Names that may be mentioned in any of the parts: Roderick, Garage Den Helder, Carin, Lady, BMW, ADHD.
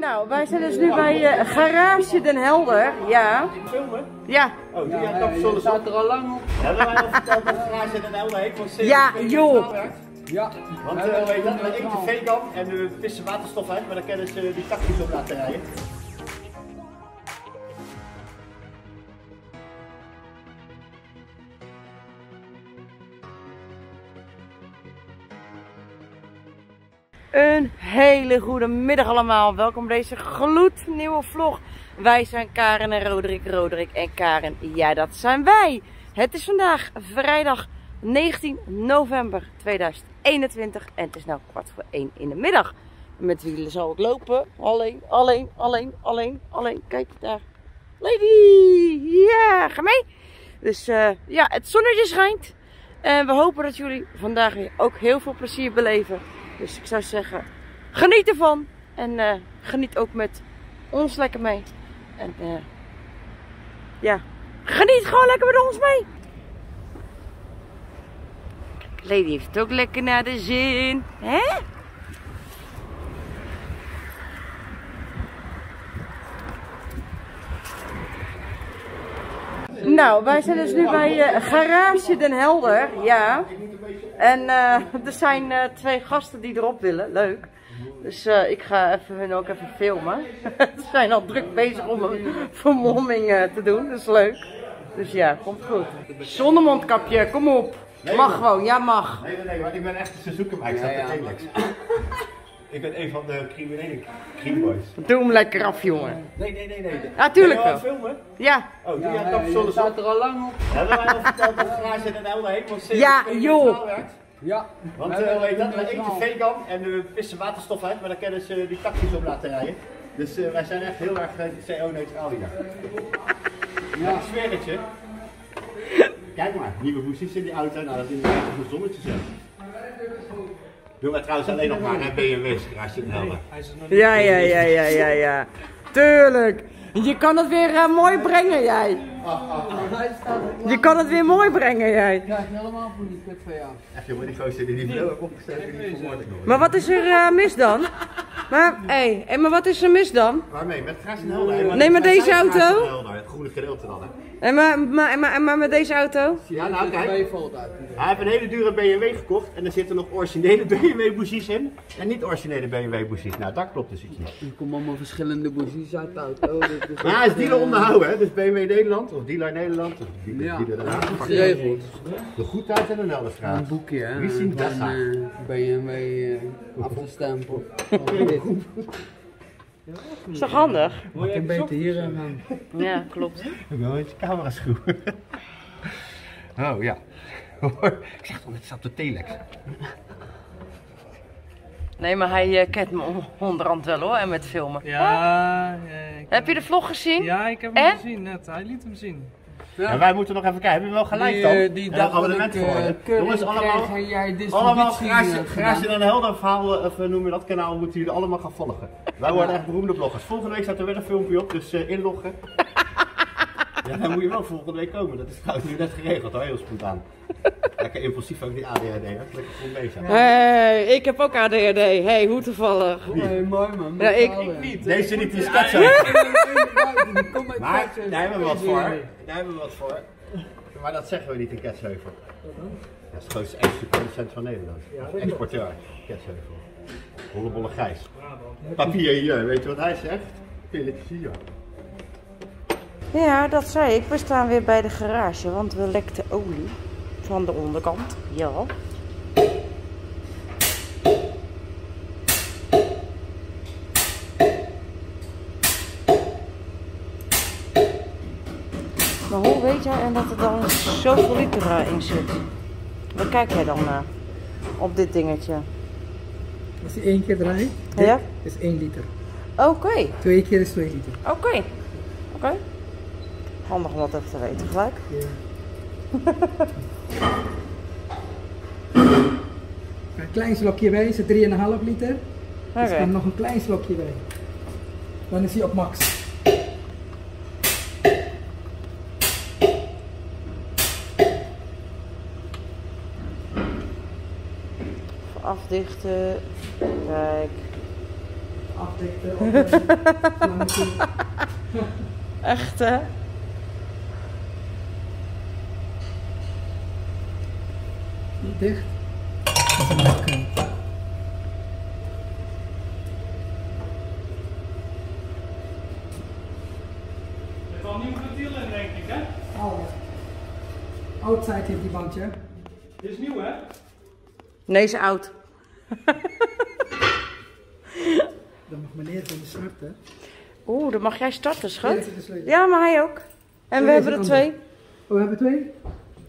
Nou, wij zijn dus nu bij Garage Den Helder. Ja. Filmen? Ja. Oh, die capsule staat er al lang op. Hebben wij al verteld dat Garage Den Helder heet? Ja, joh. Ja. Want weet dat, we eten vegan en we pissen waterstof uit, maar dan kunnen ze die takjes op laten rijden. Een hele goede middag allemaal. Welkom bij deze gloednieuwe vlog. Wij zijn Carin en Roderick. Roderick en Carin, ja, dat zijn wij. Het is vandaag vrijdag 19 november 2021 en het is nu 13:45 in de middag. Met wielen zal ik lopen. Alleen. Kijk daar. Lady! Ja, ga mee. Dus ja, het zonnetje schijnt. En we hopen dat jullie vandaag weer ook heel veel plezier beleven. Dus ik zou zeggen, geniet ervan. En geniet ook met ons lekker mee. En ja, geniet gewoon lekker met ons mee. Lady heeft het ook lekker naar de zin. Hè? Nou, wij zijn dus nu bij Garage Den Helder. Ja. En er zijn twee gasten die erop willen. Leuk. Dus ik ga even hun ook even filmen. Ze zijn al druk bezig om een vermomming te doen. Dat is leuk. Dus ja, komt goed. Zonnemondkapje, kom op. Mag gewoon, ja mag. Nee, want ik ben echt een zoeker, maar ik zat te relax. Ik ben een van de criminelen, creamboys. Doe hem lekker af, jongen. Nee. Natuurlijk wel. Filmen? Ja. Oh, die capsule staat er al lang op. Hebben wij al verteld dat Garage Den Helder heet? Want ja, joh. Ja. Want weet dat, we eten vegan en we pissen waterstof uit, maar dan kunnen ze die takjes op laten rijden. Dus wij zijn echt heel erg CO-neutraal hier. Ja, ik zweer het je. Kijk maar, nieuwe hoesjes in die auto. Nou, dat is inderdaad een goed zonnetje zelf. Doen we trouwens alleen nog maar naar BMW's Garage Den Helder. Ja. Tuurlijk. Je kan het weer mooi brengen, jij. Je kan het weer mooi brengen, jij. Ik krijg helemaal voor die kut van jou. Echt, jongen, die gozer die bril heb opgestoken en die vermoord ik nog. Maar wat is er mis dan? Maar wat is er mis dan? Waarmee? Met Garage Den Helder? Nee, met deze auto? Het groene gedeelte dan, hè. Maar met deze auto? Ja, nou kijk. Hij heeft een hele dure BMW gekocht en er zitten nog originele BMW bougies in. En niet originele BMW bougies. Nou, dat klopt dus iets niet. Er komen allemaal verschillende bougies uit de auto. Maar hij is dealer onderhouden, hè. Dus BMW Nederland of dealer Nederland. Of dealer Nederland. De goedheid en de Nelderstraat. Een boekje, hè. Wie zien dat? BMW afgestempeld. Is toch handig? Maar ik kan beter hier aan gaan. Ja, klopt. Ik heb wel eens camera schroeven. Oh ja. Ik zeg toch, het staat op de telex. Nee, maar hij kent me onderhand wel hoor, en met filmen. Ja. Heb je de vlog gezien? Ja, ik heb hem gezien net. Hij liet hem zien. Ja. En wij moeten nog even kijken, hebben we wel gelijk dan? Die dag abonnement voor. Jongens, allemaal Garage Den Helder verhaal, of noem je dat kanaal, moeten jullie allemaal gaan volgen. Wij worden echt beroemde bloggers. Volgende week staat er weer een filmpje op, dus inloggen. Ja, dan moet je wel volgende week komen. Dat is trouwens nu net geregeld, hoor, heel spontaan. Lekker impulsief ook die ADHD, hè? Lekker goed bezig. Hey, ik heb ook ADHD. Hey, hoe toevallig. Hey, mooi man. Ja, ik niet. Deze niet, die is kat zo. Maar daar hebben we wat voor. Maar dat zeggen we niet in Ketsheuvel. Dat is het grootste exportproducent van Nederland. Exporteur, Ketsheuvel. Hollebolle Gijs. Papier hier, weet je wat hij zegt? Pilletje hier. Ja, dat zei ik. We staan weer bij de garage, want we lekten olie van de onderkant. Ja. Maar hoe weet jij en dat er dan zoveel liter in zit? Waar kijk jij dan naar? Op dit dingetje. Als je één keer draait, ja? Is 1 liter. Oké. Twee keer is 2 liter. Oké. Handig om dat even te weten gelijk. Ja. Een klein slokje bij, is 3,5 liter. Okay. Dus dan nog een klein slokje bij. Dan is hij op max. Even afdichten. Kijk. afdekte. Echt hè? Niet dicht. Er valt nieuw ventiel in, denk ik, hè? Oude. Oudside heeft die bandje. Dit is nieuw, hè? Nee, is oud. Dan mag meneer van de starten. Oeh, dan mag jij starten, schat. Ja, maar hij ook. En we hebben er twee. Oh, we hebben twee?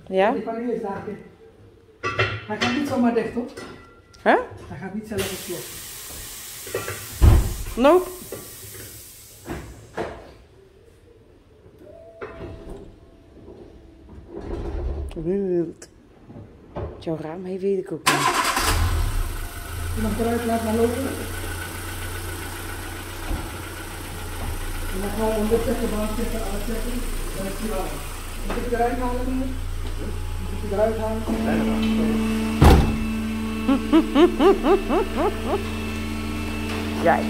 Ja. Die kan eerst daar. Hij gaat niet zomaar dicht, hoor. Hè? Hij gaat niet zelf op slot. Nope. Wild. Jouw raam heeft weer de koek. Iemand eruit, laat maar lopen. En dan gaan we onderzetten, baanzetten, uitzetten. Dan is hij aan. Moet ik eruit halen? Moet ik eruit halen? Kijk.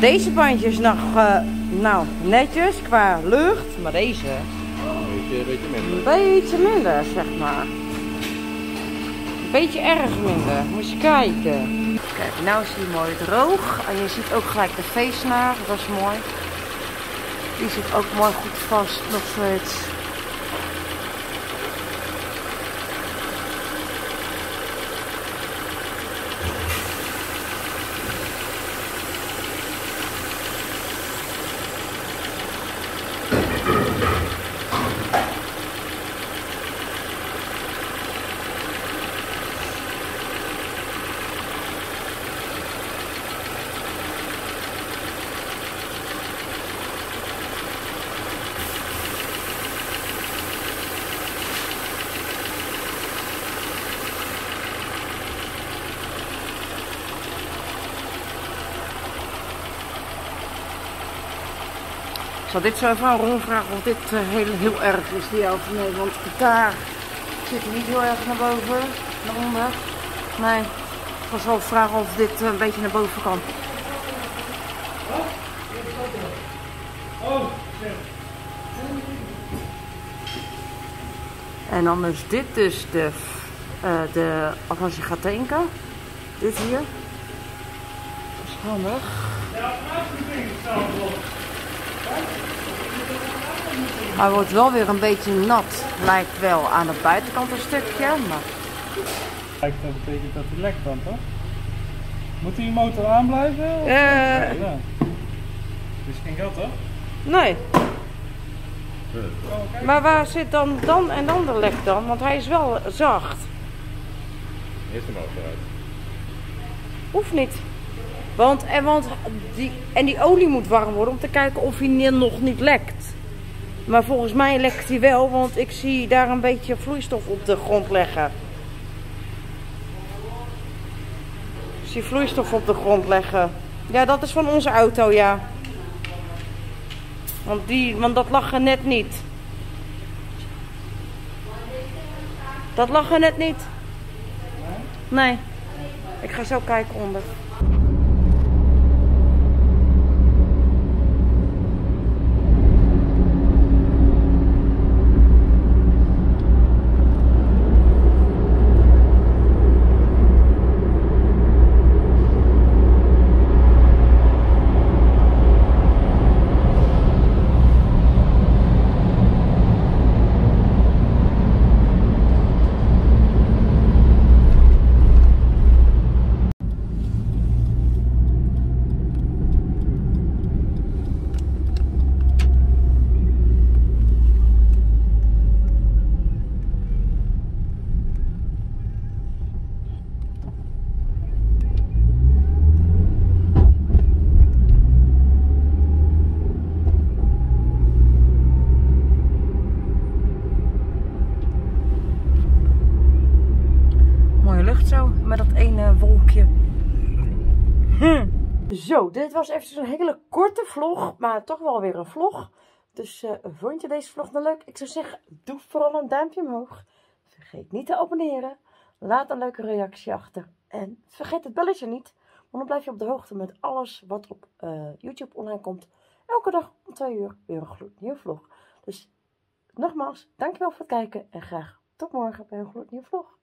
Deze bandje is nog nou, netjes qua lucht, maar deze... Een beetje minder. Een beetje minder, zeg maar. Een beetje erg minder. Moet je kijken. Kijk, nou is hij mooi droog. En je ziet ook gelijk de feestnaar. Dat is mooi. Die zit ook mooi goed vast. Nog steeds. Ik zal dit zo even aan Ron vragen of dit heel erg is, die helft. Nee, want daar zit niet heel erg naar boven, naar onder. Nee, ik was wel vragen of dit een beetje naar boven kan. En dan is dit dus de of als je gaat tanken, dit hier. Dat is handig. Ja, hij wordt wel weer een beetje nat. Lijkt wel aan de buitenkant een stukje, maar... Kijk, dat betekent dat hij lek kan, toch? Moet die motor aanblijven? Nee, ja. Dus geen gat, toch? Nee. Maar waar zit dan en dan de lek dan? Want hij is wel zacht. Eerst de motor uit. Hoeft niet. Want die olie moet warm worden om te kijken of hij nog niet lekt. Maar volgens mij lekt hij wel, want ik zie daar een beetje vloeistof op de grond leggen. Ik zie vloeistof op de grond leggen. Ja, dat is van onze auto, ja. Want dat lag er net niet. Dat lag er net niet. Nee. Ik ga zo kijken onder. Zo, dit was even een hele korte vlog, maar toch wel weer een vlog. Dus vond je deze vlog nou leuk? Ik zou zeggen, doe vooral een duimpje omhoog. Vergeet niet te abonneren. Laat een leuke reactie achter. En vergeet het belletje niet. Want dan blijf je op de hoogte met alles wat op YouTube online komt. Elke dag om 2 uur weer een gloednieuwe vlog. Dus nogmaals, dankjewel voor het kijken en graag tot morgen bij een gloednieuwe vlog.